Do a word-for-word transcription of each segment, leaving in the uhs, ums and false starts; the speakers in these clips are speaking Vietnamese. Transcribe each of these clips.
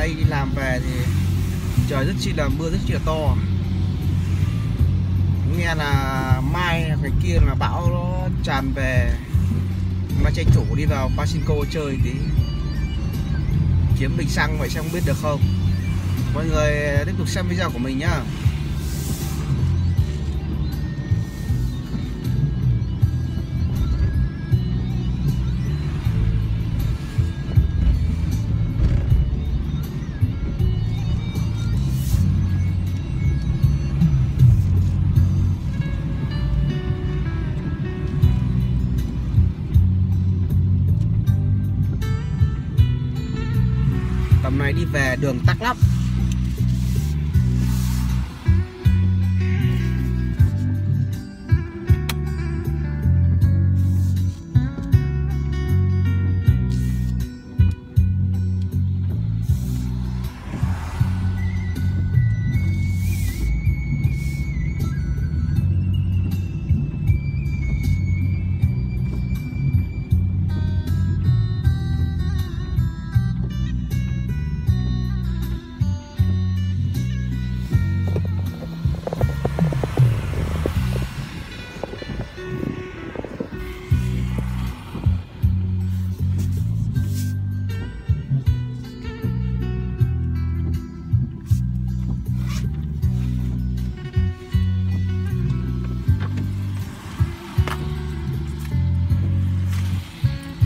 nay đi làm về thì trời rất chi là mưa, rất chi là to. Nghe là mai ngày kia là bão nó tràn về, mà tranh thủ đi vào Pachinko chơi tí, kiếm bình xăng vậy xem biết được không. Mọi người tiếp tục xem video của mình nhá. Tầm này đi về đường tắc lắm.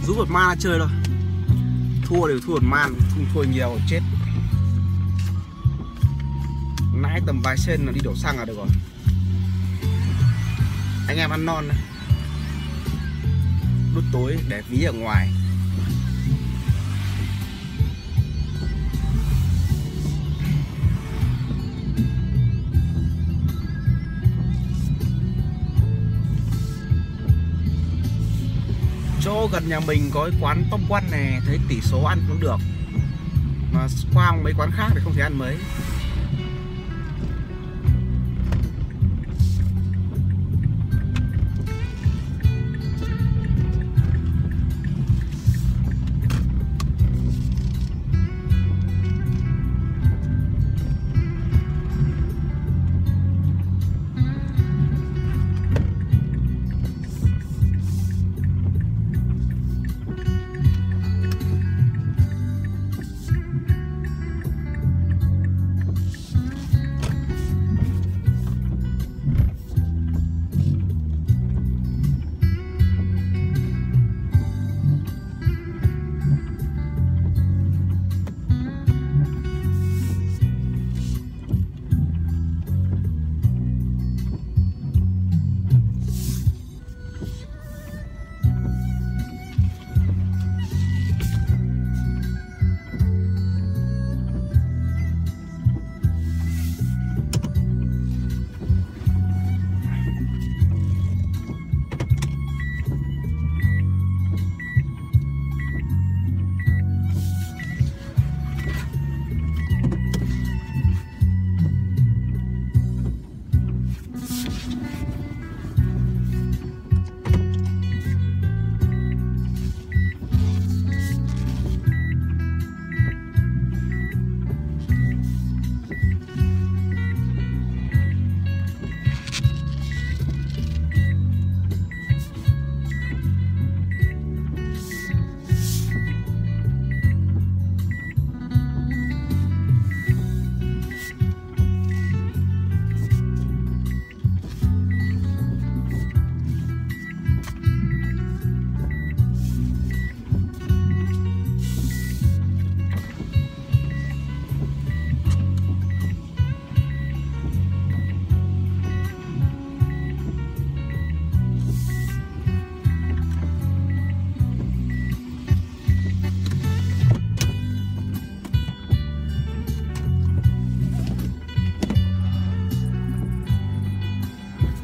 Rút một man chơi thôi. Thua đều thua một man, không thua nhiều chết. Nãy tầm vài sen là đi đổ xăng là được rồi. Anh em ăn non này. Đốt tối để ví ở ngoài. Chỗ gần nhà mình có cái quán tôm quăn này, thấy tỷ số ăn cũng được, mà qua mấy quán khác thì không thể ăn mấy.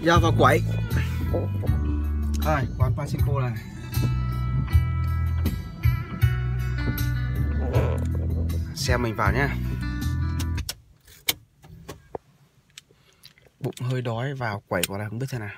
Ra vào quẩy. Đây, quán Pachinko này. Xem mình vào nhé. Bụng hơi đói, vào quẩy vào là không biết thế nào.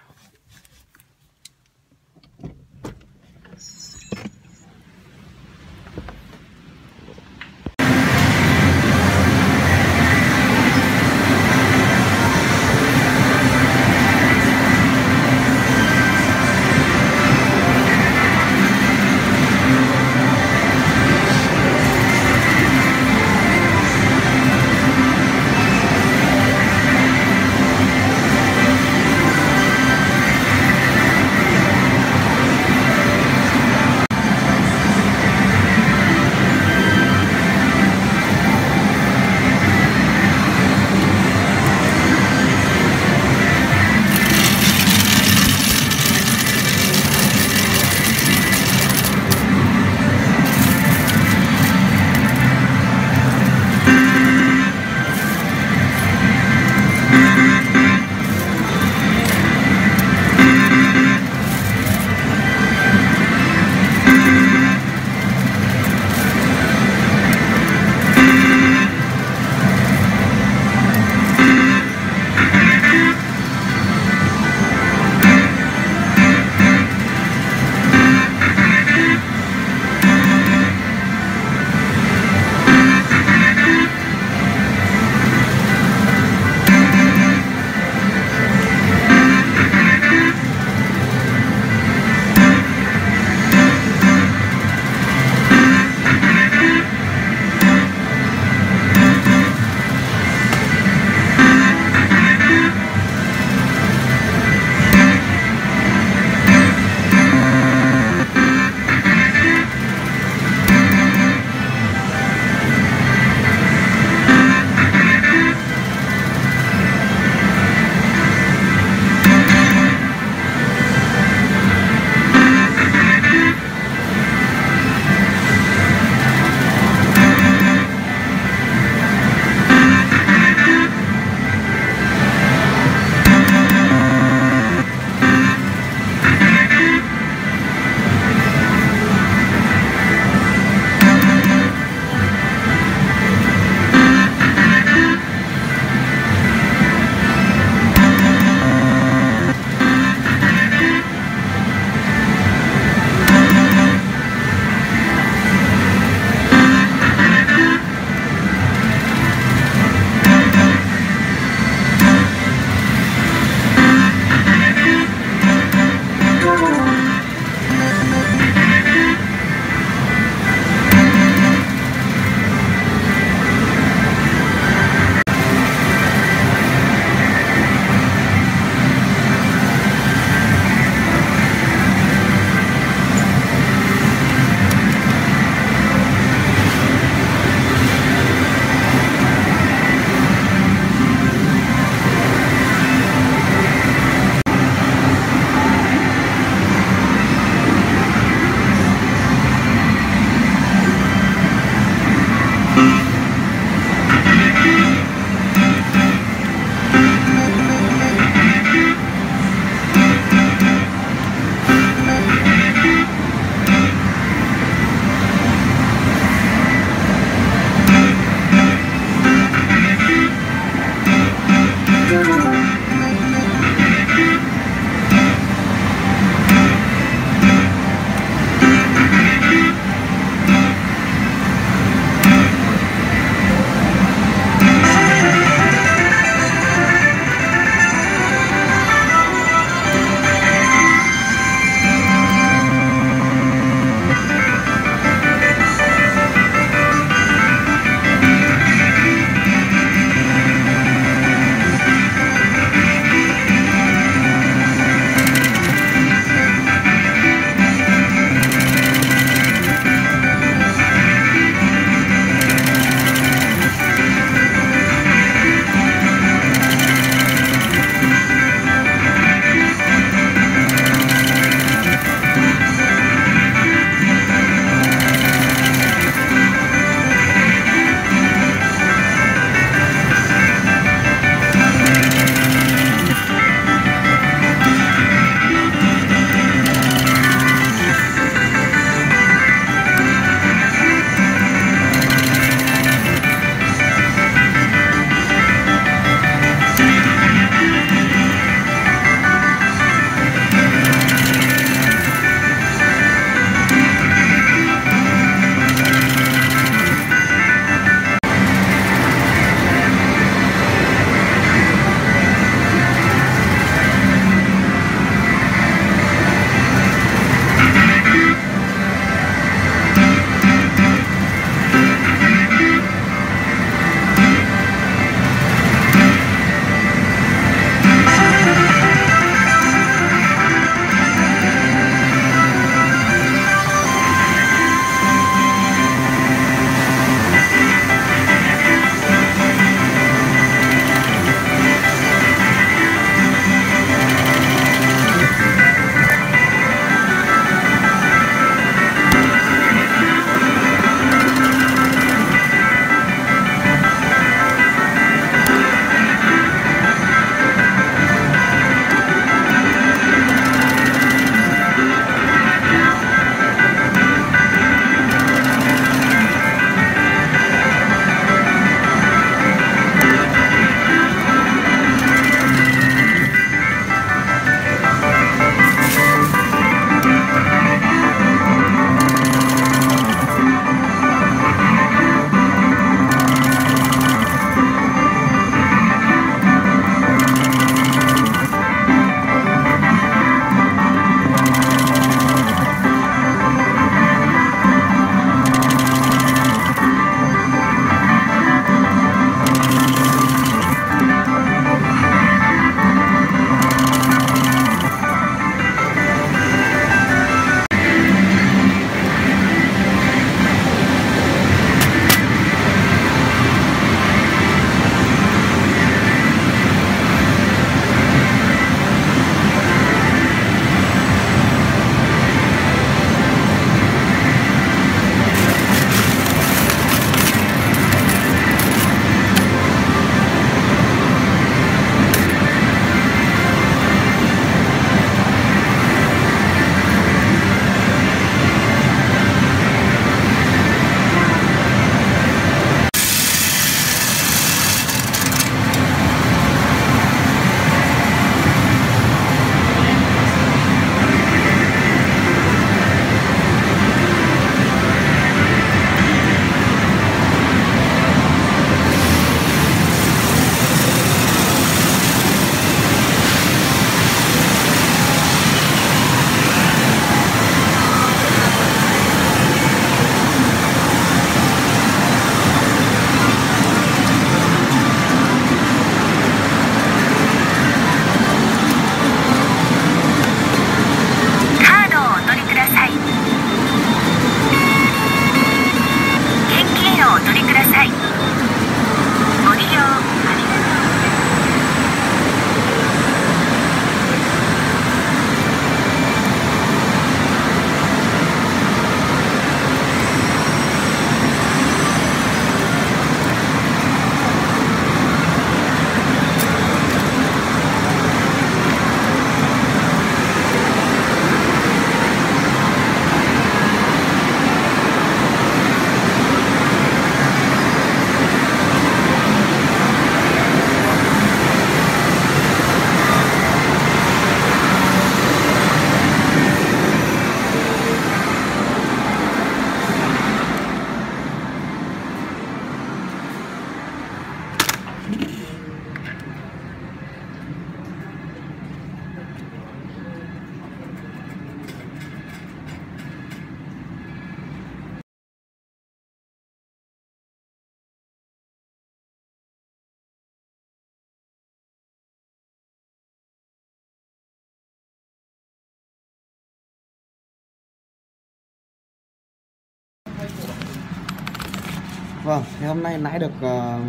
Vâng, thì hôm nay nãy được uh,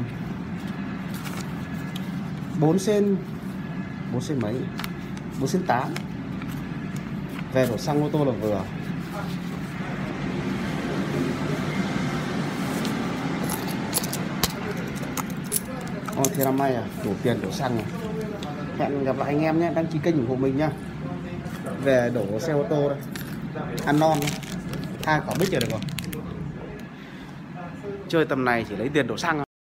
bốn sen bốn sen mấy, bốn sen tám. Về đổ xăng ô tô là vừa. Ồ, thế là may à, đủ tiền đổ xăng à. Hẹn gặp lại anh em nhé, đăng ký kênh ủng hộ mình nhá. Về đổ xe ô tô đây. Ăn non. Hai quả bích là được rồi. Chơi tầm này chỉ lấy tiền đổ xăng thôi.